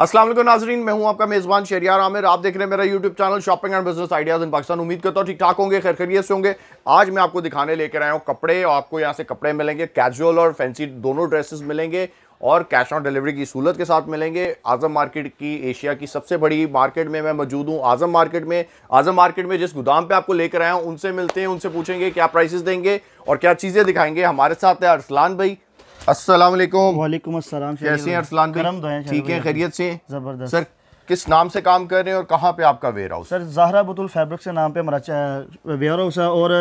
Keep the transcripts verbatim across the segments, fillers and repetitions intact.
अस्सलाम वालेकुम नाजरीन, मैं हूं आपका मेज़बान शरियार आमिर। आप देख रहे हैं मेरा YouTube channel shopping and business ideas in Pakistan. उम्मीद करता हूं ठीक ठाक होंगे, खैर खैरियत से होंगे। आज मैं आपको दिखाने लेकर आया हूं कपड़े। आपको यहां से कपड़े मिलेंगे, कैजुअल और फैंसी दोनों ड्रेसेस मिलेंगे और कैश ऑन डिलीवरी की सहूलत के साथ मिलेंगे। आज़म मार्केट की एशिया की सबसे बड़ी मार्केट में मैं मौजूद हूँ, आज़म मार्केट में। आज़म मार्केट में जिस गोदाम पे आपको लेकर आया हूँ उनसे मिलते हैं, उनसे पूछेंगे क्या प्राइसेस देंगे और क्या चीज़ें दिखाएंगे। हमारे साथ है अरसलान भाई। अस्सलाम वालेकुम। वालेकुम अस्सलाम। कैसे हैं अरसलान भाई? ठीक है, खैरियत से? ज़बरदस्त। सर किस नाम से काम कर रहे हैं और कहाँ पे आपका warehouse? Sir Zahra Batool fabric से नाम पे हमारा वेयर हाउस है और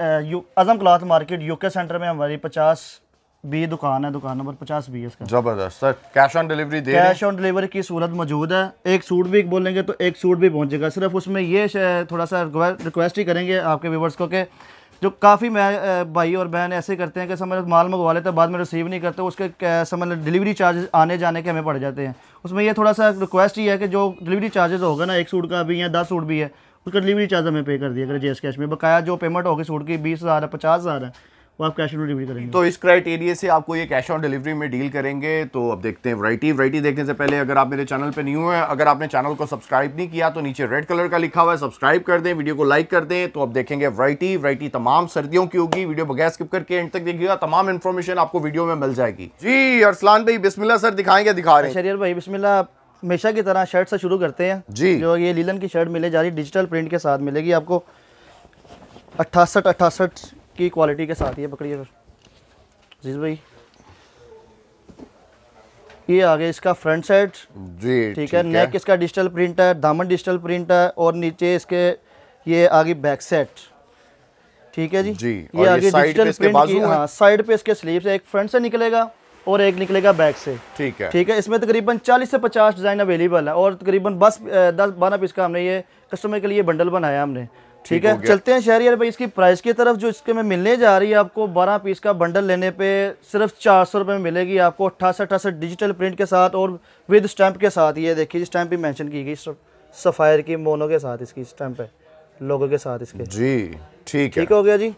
Azam cloth market UK centre में हमारी पचास बी दुकान है, दुकान नंबर पचास बी इसका। ज़बरदस्त। सर कैश ऑन डिलीवरी दे रहे हैं? कैश ऑन डिलीवरी की सूरत मौजूद है। एक सूट भी बोलेंगे तो एक सूट भी पहुँचेगा। सिर्फ उसमें ये थोड़ा सा रिक्वेस्ट ही करेंगे आपके व्यूवर्स को कि जो काफ़ी मैं भाई और बहन ऐसे करते हैं कि समझ माल मंगवा लेते हैं, बाद में रिसीव नहीं करते, उसके समझ डिलीवरी चार्जेस आने जाने के हमें पड़ जाते हैं। उसमें ये थोड़ा सा रिक्वेस्ट ही है कि जो डिलीवरी चार्जेस होगा ना, एक सूट का भी है, दस सूट भी है, उसका डिलीवरी चार्ज हमें पे कर दिया करें जी एस कैश में। बकाया जो पेमेंट होगी सूट की बीस हज़ार है, पचास हज़ार है, वो आप कैश ऑन डिलीवरी करेंगे। तो इस क्राइटेरिया से आपको ये कैश ऑन डिलीवरी में डील करेंगे। तो अब देखते हैं वैरायटी। वैरायटी देखने से पहले अगर आप मेरे चैनल पे न्यू हैं, अगर आपने चैनल को सब्सक्राइब नहीं किया तो नीचे रेड कलर का लिखा हुआ है सब्सक्राइब कर दें, वीडियो को लाइक कर दें। तो अब देखेंगे वैरायटी। वैरायटी तमाम सर्दियों की होगी, वीडियो बगैर स्किप करके एंड तक देखिएगा, तमाम इन्फॉर्मेशन आपको वीडियो में मिल जाएगी। जी अरसलान भाई बिस्मिल्लाह। सर दिखाएंगे, दिखा रहे हैं शरीर भाई बिस्मिल्लाह। हमेशा की तरह शर्ट से शुरू करते हैं जी। जो ये लीलन की शर्ट मिले जा रही डिजिटल प्रिंट के साथ मिलेगी आपको, अट्ठासठ अट्ठासठ की क्वालिटी के साथ। ये पकड़िए अजीज भाई, ये आ गया इसका फ्रंट साइड जी, ठीक है। नेक इसका डिजिटल प्रिंट है, दामन डिजिटल प्रिंट है और नीचे इसके ये आ गई बैक सेट, ठीक है जी जी। ये आ गई डिजिटल प्रिंट, हाँ। साइड पे इसके स्लीव्स है, एक फ्रंट से निकलेगा और एक निकलेगा बैक से, ठीक है ठीक है। इसमें तकरीबन चालीस से पचास डिज़ाइन अवेलेबल है और तकरीबन बस दस बारह पीस का हमने ये कस्टमर के लिए बंडल बनाया हमने, ठीक है। चलते हैं शहरियार भाई इसकी प्राइस की तरफ। जो इसके में मिलने जा रही है आपको बारह पीस का बंडल लेने पे सिर्फ चार सौ रुपये में मिलेगी आपको, अट्ठासठ अट्ठासठ डिजिटल प्रिंट के साथ और विद स्टैंप के साथ। ये देखिए स्टैंप भी मेंशन की गई सफायर की मोनो के साथ, इसकी स्टैंप है लोगों के साथ इसके जी, ठीक है ठीक हो गया जी।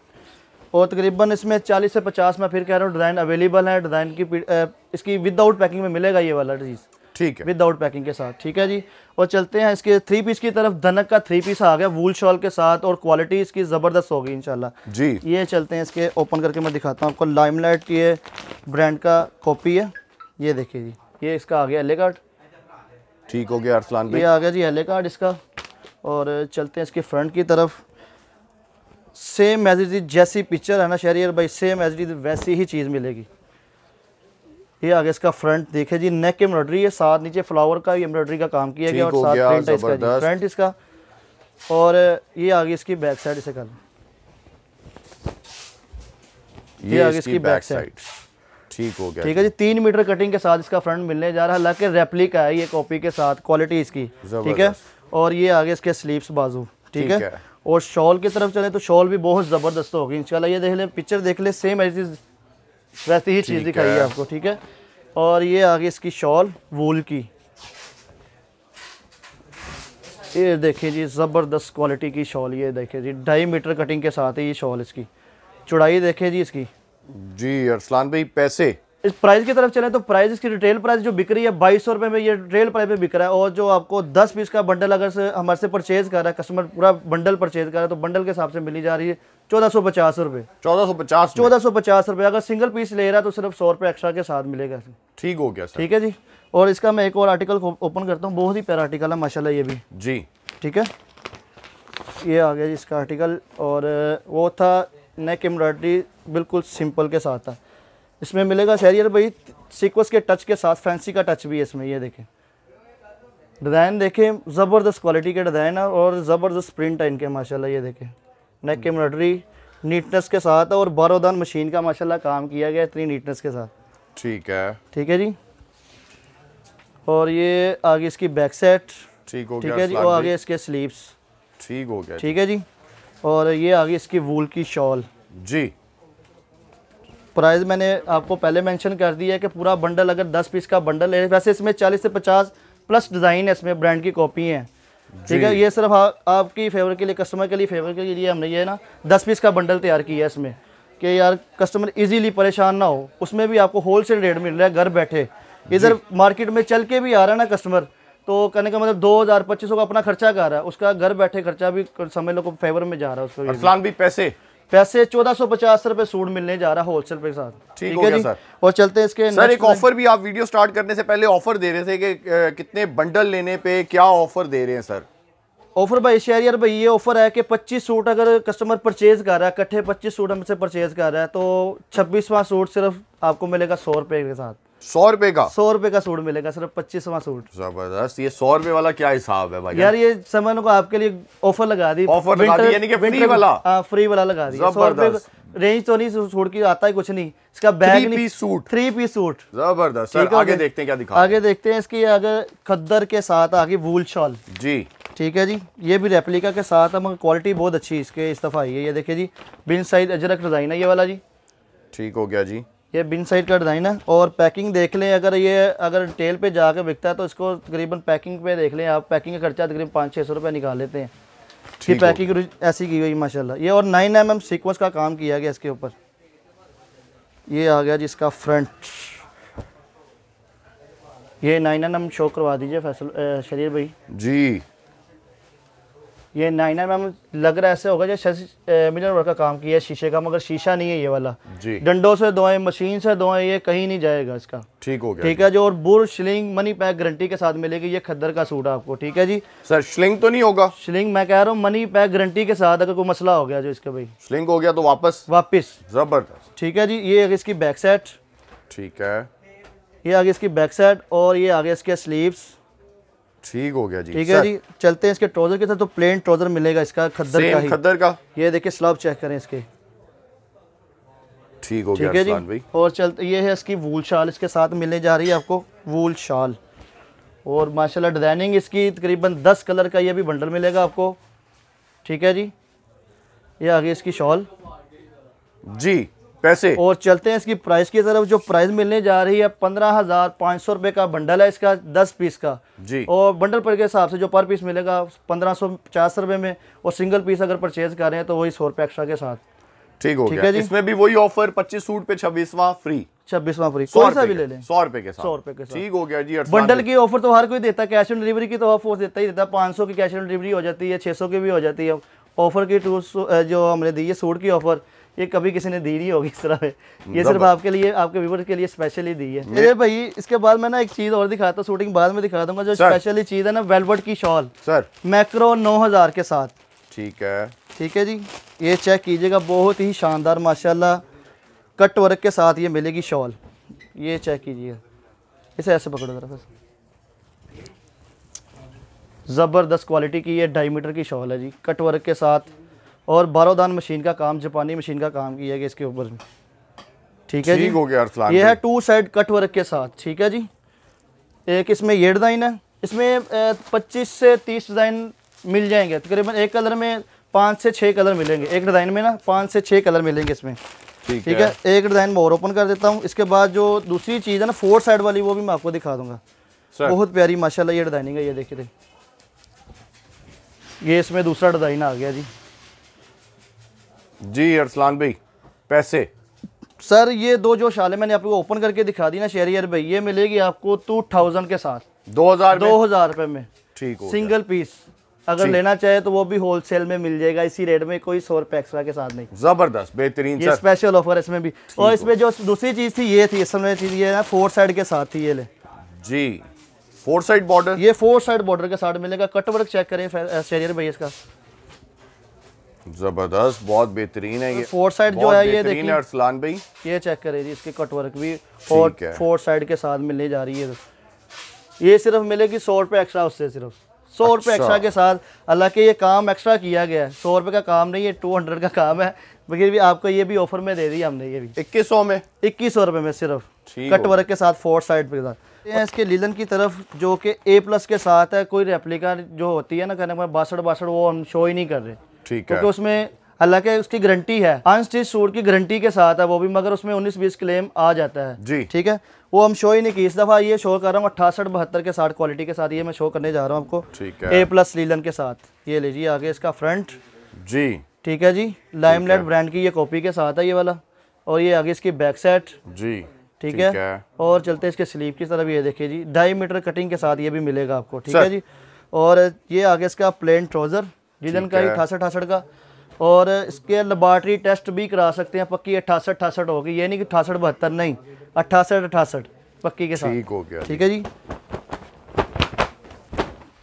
और तकरीबन इसमें चालीस से पचास में फिर कह रहा हूँ डिज़ाइन अवेलेबल है। डिज़ाइन की इसकी विदाउट पैकिंग में मिलेगा ये वाला चीज़, ठीक है, विदाउट पैकिंग के साथ, ठीक है जी। और चलते हैं इसके थ्री पीस की तरफ। धनक का थ्री पीस आ गया वूल शॉल के साथ और क्वालिटी इसकी ज़बरदस्त होगी इंशाल्लाह जी। ये चलते हैं इसके ओपन करके मैं दिखाता हूँ आपको। लाइमलाइट ये ब्रांड का कॉपी है, ये देखिए जी। ये इसका आ गया एले कार्ड, ठीक हो गया अरसलान भाई। ये आ गया जी एले कार्ड इसका। और चलते हैं इसके फ्रंट की तरफ। सेम एज इट इज जैसी पिक्चर है ना शहरियार भाई, सेम एज इट इज वैसी ही चीज़ मिलेगी। ये आगे इसका फ्रंट देखे जी, नेक की एम्ब्रॉयडरी है साथ, नीचे फ्लावर का एम्ब्रॉयडरी का काम किया गया और साथ प्रिंट है इसका, फ्रंट इसका। और ये आगे इसकी बैक साइड, इसे कर ये, ये आगे इसकी बैक साइड, ठीक हो गया ठीक है जी। तीन मीटर कटिंग के साथ इसका फ्रंट मिलने जा रहा है, हालांकि रेप्लिका है ये कॉपी के साथ, क्वालिटी इसकी ठीक है। और ये आगे इसके स्लीव्स बाजू, ठीक है। और शॉल की तरफ चले तो शॉल भी बहुत ज़बरदस्त होगी इंशाल्लाह। ये देख ले पिक्चर देख ले, सेम ऐसी वैसी ही चीज़ दिखाई है आपको, ठीक है। और ये आगे इसकी शॉल वूल की, ये देखिए जी ज़बरदस्त क्वालिटी की शॉल। ये देखिए जी ढाई मीटर कटिंग के साथ है ये शॉल, इसकी चौड़ाई देखिए जी इसकी जी। अरसलान भाई पैसे इस प्राइस की तरफ चले तो प्राइस इसकी रिटेल प्राइस जो बिक रही है बाईस सौ रुपये में, ये रिटेल प्राइस पे बिक रहा है। और जो आपको दस पीस का बंडल अगर से हमारे से परचेज कर रहा है कस्टमर, पूरा बंडल परचेज कर रहा है तो बंडल के हिसाब से मिली जा रही है चौदह सौ पचास रुपये चौदह सौ पचास चौदह सौ पचास रुपये। अगर सिंगल पीस ले रहा है तो सिर्फ सौ रुपये एक्स्ट्रा के साथ मिलेगा, ठीक हो गया ठीक है जी। और इसका मैं एक और आर्टिकल ओपन करता हूँ, बहुत ही प्यारा आर्टिकल है माशाल्लाह ये भी जी, ठीक है। ये आ गया जी इसका आर्टिकल और वो था नेक एम्ब्रॉयडरी बिल्कुल सिंपल के साथ था। इसमें मिलेगा शहरियार भाई सीक्वेंस के टच के साथ, फैंसी का टच भी है इसमें। ये देखें डिज़ाइन देखें, ज़बरदस्त क्वालिटी के डिज़ाइन है और ज़बरदस्त प्रिंट है इनके माशाल्लाह। ये देखें नेक एम्ब्रॉयडरी नीटनेस के साथ और बारोदान मशीन का माशाल्लाह काम किया गया इतनी नीटनेस के साथ, ठीक है ठीक है जी। और ये आगे इसकी बैक सेट, ठीक हो गया ठीक है जी। और आगे इसके स्लीव्स, ठीक हो गया ठीक है जी। और ये आगे इसकी वूल की शॉल जी। प्राइस मैंने आपको पहले मेंशन कर दिया है कि पूरा बंडल अगर दस पीस का बंडल है, वैसे इसमें चालीस से पचास प्लस डिज़ाइन है इसमें, ब्रांड की कॉपी हैं ठीक है। ये सिर्फ आ, आपकी फेवर के लिए, कस्टमर के लिए फेवर के लिए हमने ये ना दस पीस का बंडल तैयार किया है इसमें कि यार कस्टमर इजीली परेशान ना हो। उसमें भी आपको होलसेल रेट मिल रहा है घर बैठे, इधर मार्केट में चल के भी आ रहा है ना कस्टमर, तो कहने का मतलब दो हज़ार पच्चीस सौ का अपना खर्चा कर रहा है, उसका घर बैठे खर्चा भी समझ लो को फेवर में जा रहा है उसको। अरसलान भी पैसे पैसे चौदह सौ पचास रुपए सूट मिलने जा रहा है होलसेल के साथ। ठीक है सर, और चलते हैं इसके सर एक ऑफर भी आप वीडियो स्टार्ट करने से पहले ऑफर दे रहे थे कि कितने बंडल लेने पे क्या ऑफर दे रहे हैं सर? ऑफर भाई शहरियार भाई ये ऑफर है कि पच्चीस सूट अगर कस्टमर परचेज कर रहा है, इकट्ठे पच्चीस सूट हमसे परचेज कर रहा है तो छब्बीसवां सूट सिर्फ आपको मिलेगा सौ रुपए के साथ। सौ रुपए का सौ रुपए का सूट मिलेगा सिर्फ पच्चीसवां सूट। जबरदस्त, ये सौ रुपए वाला क्या हिसाब है भाई यार, ये सामान को आपके लिए ऑफर लगा दी, ऑफर लगा दी यानी कि फ्री वाला। आ, फ्री वाला लगा दी। जबरदस्त रेंज तो नहीं सूट की, आता है कुछ नहीं इसका बैग नहीं, सूट थ्री पीस सूट। जबरदस्त सर, आगे देखते हैं क्या दिखा, आगे देखते हैं इसकी। अगर खद्दर के साथ आगे वूल शॉल जी, ठीक है जी, ये भी रेप्लिका के साथ है मगर क्वालिटी बहुत अच्छी इसके इस दफ़ा आई है। ये देखिए जी बिन साइड अजरक डिज़ाइन है ये वाला जी, ठीक हो गया जी, ये बिन साइड का डिज़ाइन है। और पैकिंग देख लें, अगर ये अगर टेल पे जाकर बिकता है तो इसको तकरीबन पैकिंग पे देख लें आप, पैकिंग का खर्चा तकरीबन पाँच छः सौ रुपये निकाल लेते हैं। ये पैकिंग ऐसी की हुई माशाल्लाह ये, और नाइन एम एम सीक्वेंस का काम किया गया इसके ऊपर। ये आ गया जी इसका फ्रंट, ये नाइन एम एम शो करवा दीजिए फैसल शरीर भाई जी, ये नाइन एम एम लग रहा है ऐसे होगा जैसे मिनर वर्क का काम किया है शीशे का, मगर शीशा नहीं है ये वाला जी, डंडों से धोएं मशीन से धोएं ये कहीं नहीं जाएगा इसका। ठीक हो गया, ठीक है जो। और बुर श्लिंग मनी पैक गारंटी के साथ मिलेगी, ये खद्दर का सूट आपको। ठीक है जी सर, श्लिंग तो नहीं होगा? श्लिंग मैं कह रहा हूँ मनी पैक गारंटी के साथ, अगर कोई मसला हो गया जो इसका भाई श्लिंग हो गया तो वापस वापस। जबरदस्त, ठीक है जी। ये इसकी बैक सेट, ठीक है ये आगे इसकी बैक सेट, और ये आगे इसके स्लीव्स। ठीक हो गया जी, ठीक है जी। चलते हैं इसके ट्राउजर के साथ, तो प्लेन ट्राउजर मिलेगा इसका खद्दर का ही, खद्दर का। ये देखिए स्लब चेक करें इसके, ठीक हो गया जी भाई। और चलते ये है इसकी वूल शाल, इसके साथ मिलने जा रही है आपको वूल शाल। और माशाल्लाह डिजाइनिंग इसकी तकरीबन दस कलर का ये भी बंडल मिलेगा आपको। ठीक है जी, ये आगे इसकी शॉल जी पैसे। और चलते हैं इसकी प्राइस की तरफ, जो प्राइस मिलने जा रही है पंद्रह हजार पाँच सौ रुपये का बंडल है इसका, दस पीस का जी। और बंडल पर के हिसाब से जो पर पीस मिलेगा पंद्रह सौ पचास रुपये में, और सिंगल पीस अगर परचेज कर रहे हैं तो वही सौ रुपये एक्स्ट्रा के साथ। ठीक हो गया, इसमें भी वही ऑफर पच्चीस सूट पे छब्बीसवां फ्री, छब्बीसवां फ्री, कौन सा भी ले लें सौ रुपए के साथ, सौ रुपए के साथ। ठीक हो गया जी। बंडल की ऑफर तो हर कोई देता है, कैश ऑन डिलीवरी की तो ऑफर देता ही देता है, पाँच सौ की कैश ऑन डिलीवरी हो जाती है, छः सौ की भी हो जाती है ऑफर की। टू जो हमने दी है सूट की ऑफर ये कभी किसी ने दी नहीं होगी इस तरह है, ये सिर्फ आपके लिए आपके व्यूअर्स के लिए स्पेशली दी है। अरे भाई इसके बाद मैं ना एक चीज़ और दिखाता हूँ, शूटिंग बाद में दिखा दूंगा। जो स्पेशली चीज़ है ना वेलवेट की शॉल सर, मैक्रो नौ हज़ार के साथ। ठीक है, ठीक है जी। ये चेक कीजिएगा, बहुत ही शानदार माशाल्लाह कट वर्क के साथ ये मिलेगी शॉल। ये चेक कीजिएगा, इसे ऐसे पकड़ो जरा, बस ज़बरदस्त क्वालिटी की ये ढाई मीटर की शॉल है जी, कट वर्क के साथ। और बारोदान मशीन का काम, जापानी मशीन का काम किया गया इसके ऊपर। ठीक है जी, हो गया अरसलान। ये है टू साइड कट वर्क के साथ। ठीक है जी, एक इसमें ये डिज़ाइन है, इसमें पच्चीस से तीस डिज़ाइन मिल जाएंगे तकरीबन, एक कलर में पाँच से छः कलर मिलेंगे, एक डिज़ाइन में ना पाँच से छः कलर मिलेंगे इसमें। ठीक है, है? एक डिज़ाइन में और ओपन कर देता हूँ। इसके बाद जो दूसरी चीज़ है ना फोर साइड वाली, वो भी मैं आपको दिखा दूँगा, बहुत प्यारी माशाल्लाह ये डिज़ाइनिंग है। ये देखिए, ये इसमें दूसरा डिज़ाइन आ गया जी जी अरसलान भाई पैसे सर। ये दो जो शाले मैंने आपको ओपन करके दिखा दी ना शहरियार भाई, ये मिलेगी आपको टू थाउजेंड के साथ, दो हज़ार दो हज़ार रुपये में। ठीक हो, सिंगल पीस अगर लेना चाहे तो वो भी होलसेल में मिल जाएगा इसी रेट में, कोई सौ रुपये एक्स्ट्रा के साथ नहीं। ज़बरदस्त, बेहतरीन ये स्पेशल ऑफर इसमें भी। और इसमें जो दूसरी चीज़ थी ये थी, इसमें चीज़ ये ना फोर साइड के साथ थी, ये ले जी फोर साइड बॉर्डर, ये फोर साइड बॉर्डर के साथ मिलेगा। कट वर्क चेक करें शहरियार भाई इसका, जबरदस्त बहुत बेहतरीन है ये फोर साइड जो है। ये देखिए अरसलान भाई, ये चेक करें जी, इसके कट वर्क भी और फोर साइड के साथ मिलने जा रही है। ये सिर्फ मिलेगी सौ रुपये एक्स्ट्रा, उससे सिर्फ सौ रुपये एक्स्ट्रा के साथ। हालांकि ये काम एक्स्ट्रा किया गया है, सौ रुपये का काम नहीं है, टू हंड्रेड का काम है, फिर भी आपको ये भी ऑफर में दे दी हमने, ये भी इक्कीस सौ में, इक्कीस सौ रुपये में सिर्फ कट वर्क के साथ फोर साइड के साथ। ये इसके लीलन की तरफ जो कि ए प्लस के साथ है, कोई रेप्लिका जो होती है ना कहने में बासठ बासठ वो हम शो ही नहीं कर रहे। ठीक है, क्योंकि उसमें हालांकि उसकी गारंटी है, अनस्टिच सूट की गारंटी के साथ है वो भी, मगर उसमें उन्नीस बीस क्लेम आ जाता है जी। ठीक है, वो हम शो ही नहीं की इस दफ़ा, ये शो कर रहा हूँ अठासठ बहत्तर के साथ क्वालिटी के साथ, ये मैं शो करने जा रहा हूँ आपको। ठीक है, ए प्लस लीलन के साथ। ये लीजिए आगे इसका फ्रंट जी, ठीक है जी, लाइमलाइट ब्रांड की ये कॉपी के साथ है ये वाला। और ये आगे इसकी बैक सेट जी, ठीक है। और चलते इसके स्लीव की तरफ, ये देखिए जी ढाई मीटर कटिंग के साथ ये भी मिलेगा आपको, ठीक है जी। और ये आगे इसका प्लेन ट्राउजर जिलन का ही अठासठ अठासठ का, और इसके लेबॉर्ट्री टेस्ट भी करा सकते हैं पक्की, अठासठ अठासठ होगी, ये नहीं कि अठासठ बहत्तर नहीं, अठासठ अठासठ पक्की के साथ, ठीक हो गया, ठीक है जी।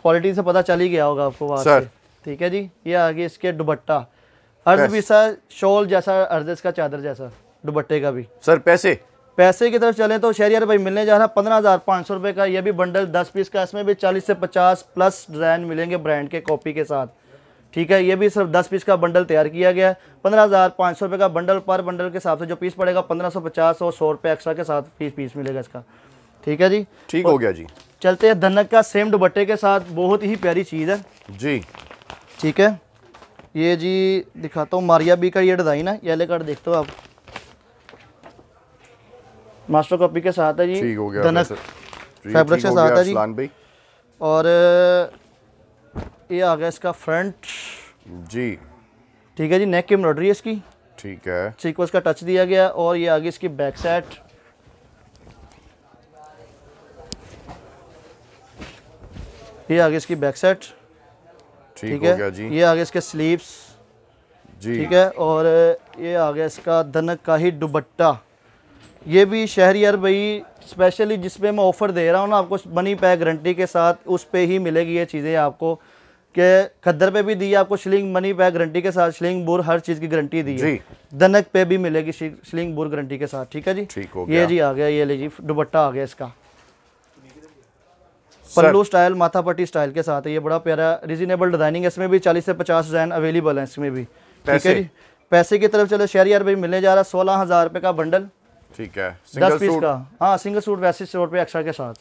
क्वालिटी से पता चल ही गया होगा आपको वहाँ से, ठीक है जी। ये आगे इसके दुपट्टा, अर्ज भी सर शॉल जैसा, अर्ज इसका चादर जैसा दुपट्टे का भी सर। पैसे पैसे की तरफ चले तो शहरियार भाई मिलने जा रहा है पंद्रह हज़ार पाँच सौ रुपये का, ये भी बंडल दस पीस का, इसमें भी चालीस से पचास प्लस डिज़ाइन मिलेंगे ब्रांड के कॉपी के साथ, ठीक है। ये भी सिर्फ दस पीस का बंडल तैयार किया गया है, पंद्रह हज़ार पाँच सौ रुपये का बंडल, पर बंडल के हिसाब से जो पीस पड़ेगा पंद्रह सौ पचास और सौ रुपये एक्स्ट्रा के साथ पीस पीस मिलेगा इसका, ठीक है जी, ठीक हो गया जी। चलते हैं धनक का सेम दुपट्टे के साथ, बहुत ही प्यारी चीज़ है जी, ठीक है। ये जी दिखाता हूँ मारिया बी का ये डिज़ाइन है, येलो कार्ड देखते हो आप, मास्टर कॉपी के साथ है जी, ठीक हो गया धनक फैब्रिक के साथ है जी। और ये आ गया इसका फ्रंट जी, ठीक है जी। नेक की एम्ब्रॉयडरी है इसकी, ठीक है, सीक्वेंस का टच दिया गया। और ये आ गई इसकी बैक सेट, ये आ गई इसकी बैक सेट, ठीक है जी। ये आ गया इसके स्लीव्स जी, ठीक है। और ये आ गया इसका धनक का ही दुपट्टा, ये भी शहरियार भाई स्पेशली जिस पे मैं ऑफ़र दे रहा हूँ ना आपको, मनी पैक गारंटी के साथ उस पे ही मिलेगी ये चीज़ें आपको, के खद्दर पे भी दी है आपको शिलिंग मनी पैक गारंटी के साथ, शिलिंग बुर हर चीज़ की गारंटी दी है, धनक पे भी मिलेगी शिलिंग बुर गारंटी के साथ, ठीक है जी, ठीक हो गया। ये जी आ गया, ये ले जी दुपट्टा आ गया इसका पल्लू स्टाइल माथा पट्टी स्टाइल के साथ है, ये बड़ा प्यारा रिजनेबल डिजाइनिंग है, इसमें भी चालीस से पचास डिज़ाइन अवेलेबल है इसमें भी, ठीक है जी। पैसे की तरफ चलो, शहरियार भाई मिलने जा रहा है सोलह हज़ार रुपये का बंडल, ठीक है, सिंगल दस पीस सूट का, हाँ सिंगल सूट वैसे सौ रुपये एक्स्ट्रा के साथ,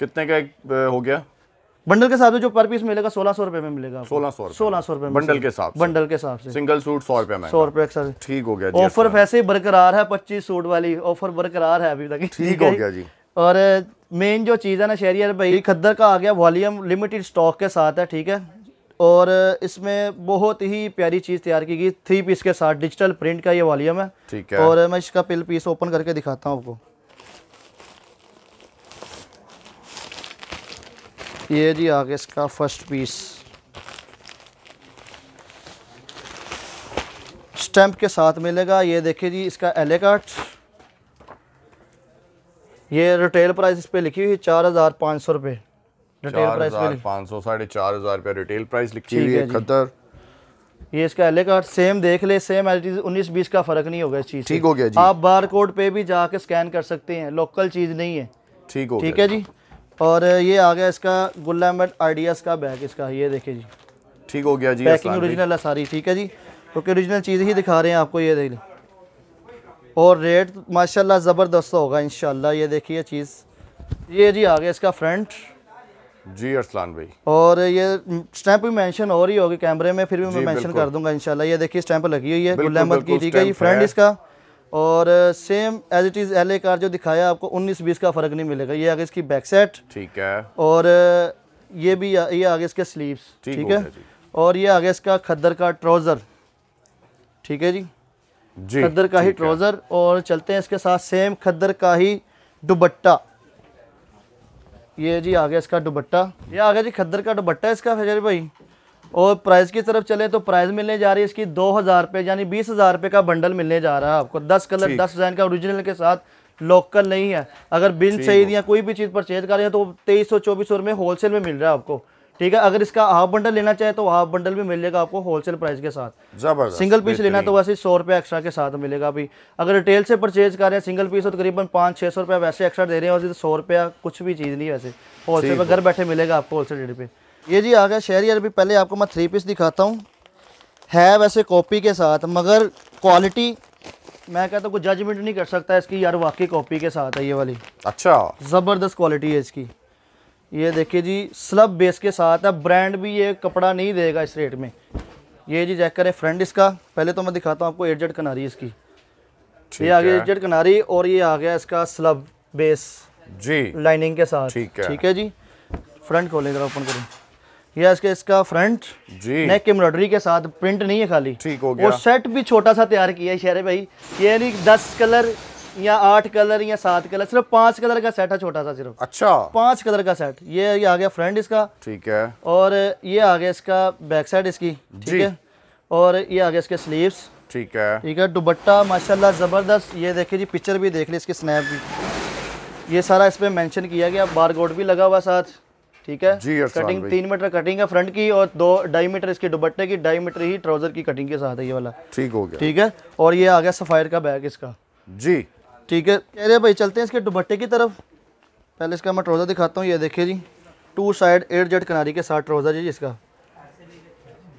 कितने का एक हो गया बंडल के साथ, जो पर पीस मिलेगा सोलह सौ रुपये में मिलेगा, सोलह सौ सोलह सौ रुपये बंडल के साथ, बंडल के साथ सिंगल सूट सौ रुपये में, सौ रुपये एक्स्ट्रा, ठीक हो गया। ऑफर वैसे ही बरकरार है, पच्चीस सूट वाली ऑफर बरकरार है अभी तक, ठीक हो गया जी। और मेन जो चीज़ है ना शहरियार भाई, खद्दर का आ गया वॉल्यूम लिमिटेड स्टॉक के साथ है, ठीक है। और इसमें बहुत ही प्यारी चीज़ तैयार की गई थ्री पीस के साथ, डिजिटल प्रिंट का ये वॉल्यूम है, ठीक है। और मैं इसका पिल पीस ओपन करके दिखाता हूँ आपको, ये जी आ गया इसका फर्स्ट पीस, स्टैम्प के साथ मिलेगा। ये देखिए जी इसका एले कार्ड, ये रिटेल प्राइस इस पे लिखी हुई है चार हज़ार पाँच सौ रुपये, पाँच सौ साढ़े चार हज़ार रुपये रिटेल प्राइस लिखी हुई है खद्दर। ये इसका एल ए कार्ड सेम देख ले, सेम एल उन्नीस बीस का फ़र्क नहीं होगा इस चीज़, ठीक हो गया जी। आप बार कोड पे भी जाके स्कैन कर सकते हैं, लोकल चीज़ नहीं है, ठीक हो ठीक है जी। और ये आ गया इसका गुल अहमद आइडियाज का बैग इसका, ये देखे जी, ठीक हो गया जी। पैकिंग ओरिजिनल है सारी, ठीक है जी, क्योंकि ओरिजिनल चीज़ ही दिखा रहे हैं आपको, ये देख लें। और रेट माशाल्लाह ज़बरदस्त होगा इंशाल्लाह, ये देखिए चीज़। ये जी आ गया इसका फ्रंट जी अरसलान भाई, और ये स्टैंप भी मेंशन हो रही होगी कैमरे में, फिर भी मैं मेंशन कर दूंगा इंशाल्लाह। ये देखिए स्टैंप लगी हुई है गुल अहमद की, ठीक है जी, फ्रंट इसका। और सेम एज इट इज़ एल ए कार जो दिखाया आपको, उन्नीस बीस का फ़र्क नहीं मिलेगा। ये आगे इसकी बैक सेट, ठीक है। और ये भी, ये आगे इसके स्लीव्स, ठीक है। और ये आगे इसका खद्दर का ट्राउज़र, ठीक है जी, खद्दर का ही ट्राउजर। और चलते हैं इसके साथ सेम खद्दर का ही दुपट्टा, ये जी आ गया इसका दुपट्टा, ये आ गया जी खद्दर का दुपट्टा इसका फजर भाई। और प्राइस की तरफ चले तो प्राइस मिलने जा रही है इसकी दो हज़ार रुपये, यानी बीस हज़ार रुपये का बंडल मिलने जा रहा है आपको, दस कलर दस डिज़ाइन का ओरिजिनल के साथ, लोकल नहीं है। अगर बिल चाहिए या कोई भी चीज़ परचेज कर रहे हैं तो तेईस सौ चौबीस सौ रुपये होलसेल में मिल रहा है आपको, ठीक है। अगर इसका हाफ बंडल लेना चाहे तो हाफ बंडल भी मिलेगा आपको होलसेल प्राइस के साथ, जबरदस्त। सिंगल पीस लेना तो वैसे सौ रुपये एक्स्ट्रा के साथ मिलेगा अभी। अगर रिटेल से परचेज कर रहे हैं सिंगल पीस तो तकरीबन पाँच छः सौ रुपये वैसे एक्स्ट्रा दे रहे हैं, और सौ रुपया कुछ भी चीज़ नहीं वैसे होलसेल पर, घर बैठे मिलेगा आपको होलसेल रेट पे। ये जी आ गया शहरियार भी, पहले आपको मैं थ्री पीस दिखाता हूँ, है वैसे कॉपी के साथ मगर क्वालिटी मैं कहता हूँ कोई जजमेंट नहीं कर सकता इसकी यार, वाकई कॉपी के साथ है ये वाली, अच्छा ज़बरदस्त क्वालिटी है इसकी। ये देखिए जी स्लब बेस के साथ है, ब्रांड भी ये कपड़ा नहीं देगा इस रेट में। ये जी जैकर है फ्रंट इसका, पहले तो मैं दिखाता हूँ आपको एडजट कनारी इसकी, ये आ गया एडजट कनारी। और ये आ गया इसका स्लब बेस जी लाइनिंग के साथ, ठीक है, ठीक है जी। फ्रंट खोलें जरा, ओपन करें, ये इसके इसका फ्रंट जी, नेक एम्ब्रॉयडरी के साथ, प्रिंट नहीं है खाली, ठीक हो गया। और सेट भी छोटा सा तैयार किया है शहरे भाई, ये नहीं दस कलर या आठ कलर या सात कलर, सिर्फ पांच कलर का सेट है छोटा सा, सिर्फ। अच्छा, पांच कलर का सेट। ये ये आ गया फ्रंट इसका, ठीक है, और ये आ गया इसका बैक साइड इसकी, ठीक है, और ये आ गया इसके स्लीव्स, ठीक है, ठीक है। दुपट्टा माशाल्लाह ज़बरदस्त, ये देखिए जी, पिक्चर भी देख ली इसकी, स्नैप भी, ये सारा इसमें मेंशन किया गया, बार कोड भी लगा हुआ साथ, ठीक है जी। कटिंग तीन मीटर कटिंग है फ्रंट की, और दो ढाई मीटर इसके दुपट्टे की, ढाई मीटर ही ट्राउजर की कटिंग के साथ है ये वाला, ठीक हो गया, ठीक है। और ये आ गया सफायर का बैग इसका, जी, ठीक है। अरे भाई चलते हैं इसके दुपट्टे की तरफ, पहले इसका मैं ट्राउजर दिखाता हूँ। ये देखिए जी, टू साइड एट जेड किनारी के साथ ट्राउजर जी इसका।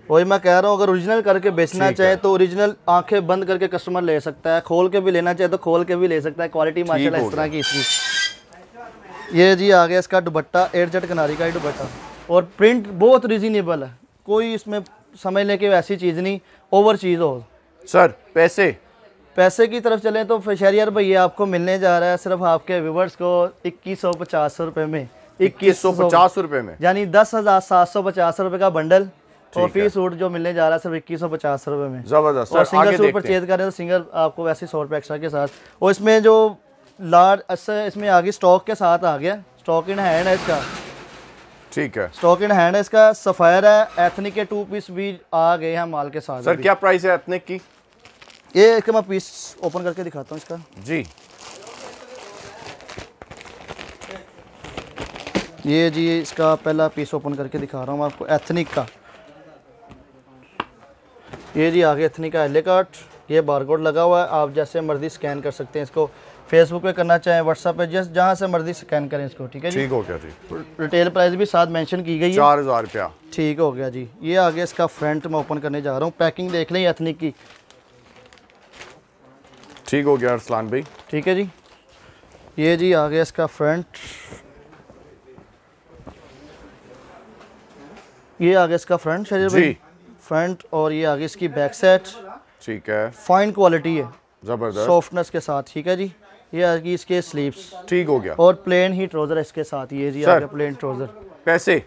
वही मैं कह रहा हूँ, अगर ओरिजिनल करके बेचना चाहे तो ओरिजिनल आंखें बंद करके कस्टमर ले सकता है, खोल के भी लेना चाहे तो खोल के भी ले सकता है। क्वालिटी माशाल्लाह इस तरह की इसकी। ये जी आ गया इसका दुपट्टा, एट जेड किनारी का ही दुपट्टा, और प्रिंट बहुत रिजनेबल है, कोई इसमें समझ लें कि ऐसी चीज़ नहीं ओवर चीज़ हो। सर पैसे पैसे की तरफ चलें तो शहरियार भाई ये आपको मिलने जा रहा है सिर्फ आपके व्यूवर्स को इक्कीस सौ पचास रुपये में, इक्कीस सौ पचास रुपये में, यानी दस हज़ार सात सौ पचास रुपये का बंडल। और फी सूट जो मिलने जा रहा है सिर्फ इक्कीस सौ पचास रुपये में, जबरदस्त। और सिंगल सूट परचेज करें तो सिंगल आपको वैसे सौ रुपये एक्स्ट्रा के साथ, और इसमें जो लार्ज अच्छा इसमें आगे स्टॉक के साथ आ गया, स्टॉक इन हैंड है इसका, ठीक है, स्टॉक इन हैंड है इसका। सफायर है, एथनिक के टू पीस भी आ गए हैं माल के साथ। सर क्या प्राइस है एथनिक की? ये एक मैं पीस ओपन करके दिखाता हूँ इसका, जी। ये जी इसका पहला पीस ओपन करके दिखा रहा हूँ आपको, एथनिक का। ये जी आगे एथनिक का एले काट, ये बारकोड लगा हुआ है, आप जैसे मर्जी स्कैन कर सकते हैं इसको, फेसबुक पे करना चाहें, व्हाट्सएप पे, जैसे जहाँ से मर्जी स्कैन करें इसको, ठीक है जी, ठीक हो गया जी। रिटेल प्राइस भी साथ मेंशन की गई है, चार हज़ार रुपया, ठीक हो गया जी। ये आगे इसका फ्रंट में ओपन करने जा रहा हूँ, पैकिंग देख लें एथनिक की, ठीक हो गया अरसलान भाई, ठीक है जी। ये जी आ गया इसका फ्रंट, ये आ गया इसका फ्रंट शरीर भाई, फ्रंट, और ये आ गया इसकी बैक सेट, ठीक है, फाइन क्वालिटी है, जबरदस्त सॉफ्टनेस के साथ, ठीक है जी। ये आ गई इसके स्लीव्स, ठीक हो गया, और प्लेन ही ट्राउजर इसके साथ। ये जी आ गया प्लेन ट्राउजर। पैसे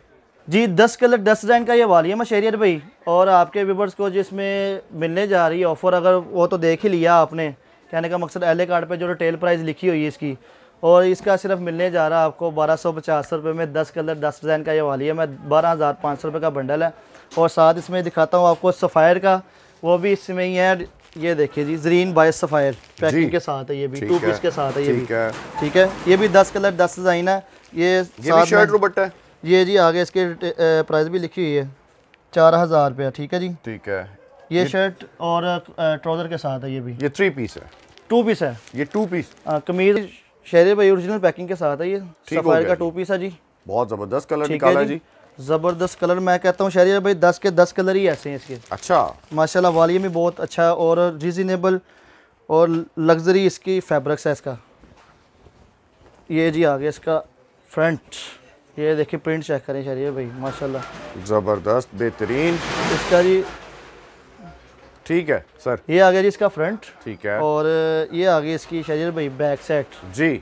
जी दस कलर दस डिज़ाइन का ये वाली है मैं शहरियार भाई, और आपके व्यूवर्स को जिसमें मिलने जा रही है ऑफर, अगर वो तो देख ही लिया आपने, कहने का मकसद एल ए कार्ड पर जो रिटेल प्राइस लिखी हुई है इसकी, और इसका सिर्फ मिलने जा रहा है आपको बारह सौ पचास रुपये में, दस कलर दस डिज़ाइन का ये वाली है। मैं बारह हज़ार पाँच सौ रुपये का बंडल है, और साथ इसमें दिखाता हूँ आपको सफ़ायर का, वो भी इसमें ही है। ये देखिए जी, जरीन बायस सफ़ायर पैकिंग के साथ है, ये भी टू पीस के साथ है ये भी, ठीक है। ये भी दस कलर दस डिज़ाइन है, ये शर्ट दुपट्टा है। ये जी आगे इसके प्राइस भी लिखी हुई है, चार हज़ार रुपया, ठीक है जी, ठीक है। ये, ये शर्ट और ट्राउज़र के साथ है ये भी, ये थ्री पीस है, टू पीस है ये, टू पीस कमीज शहरियार भाई ओरिजिनल पैकिंग के साथ है ये, सफायर का टू पीस है जी, बहुत ज़बरदस्त कलर निकाला जी, ज़बरदस्त कलर। मैं कहता हूँ शहरियार भाई दस के दस कलर ही ऐसे हैं इसके, अच्छा माशाल्लाह, वाली में बहुत अच्छा, और रिजनेबल और लग्जरी इसकी फैब्रिक्स है इसका। ये जी आ गया इसका फ्रंट, ये देखिए प्रिंट चेक करें शहरियार भाई, माशाल्लाह ज़बरदस्त बेहतरीन इसका जी, ठीक है सर। ये आ गया जी इसका फ्रंट, ठीक है, और ये आ गई इसकी शहरियार भाई बैक सेट जी,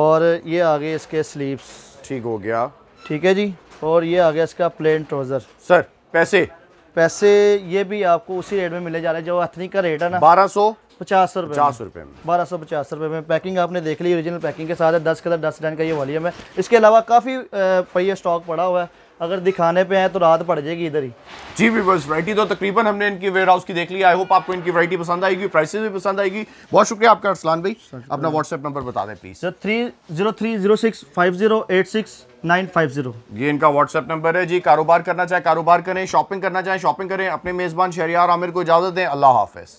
और ये आ गए इसके स्लीव्स, ठीक हो गया, ठीक है जी। और ये आ गया इसका प्लेन ट्राउज़र। सर पैसे पैसे ये भी आपको उसी रेट में मिले जा रहे हैं जो एथनिक का रेट है ना, बारह सौ पचास रुपये पचास रुपये में, बारह सौ पचास रुपये में। पैकिंग आपने देख ली ओरिजिनल पैकिंग के साथ है, दस कलर दस डिज़ाइन का ये वॉल्यूम है। इसके अलावा काफ़ी पहिया स्टॉक पड़ा हुआ है, अगर दिखाने पे है तो रात पड़ जाएगी इधर ही जी। व्यूअर्स वैरायटी तो तकरीबन हमने इनकी वेयर हाउस की देख ली, आई होप आपको इनकी वैरायटी पसंद आएगी, प्राइसेस भी पसंद आएगी। बहुत शुक्रिया आपका अरसलान भाई, अपना व्हाट्सएप नंबर बता दें please. Sir three zero three zero six five zero eight six nine five zero, ये इनका व्हाट्सएप नंबर है जी। कारोबार करना चाहे कारोबार करें, शॉपिंग करना चाहे शॉपिंग करें। अपने मेज़बान शहरियार आमिर को इजाज़त दें, अल्लाह हाफिज़।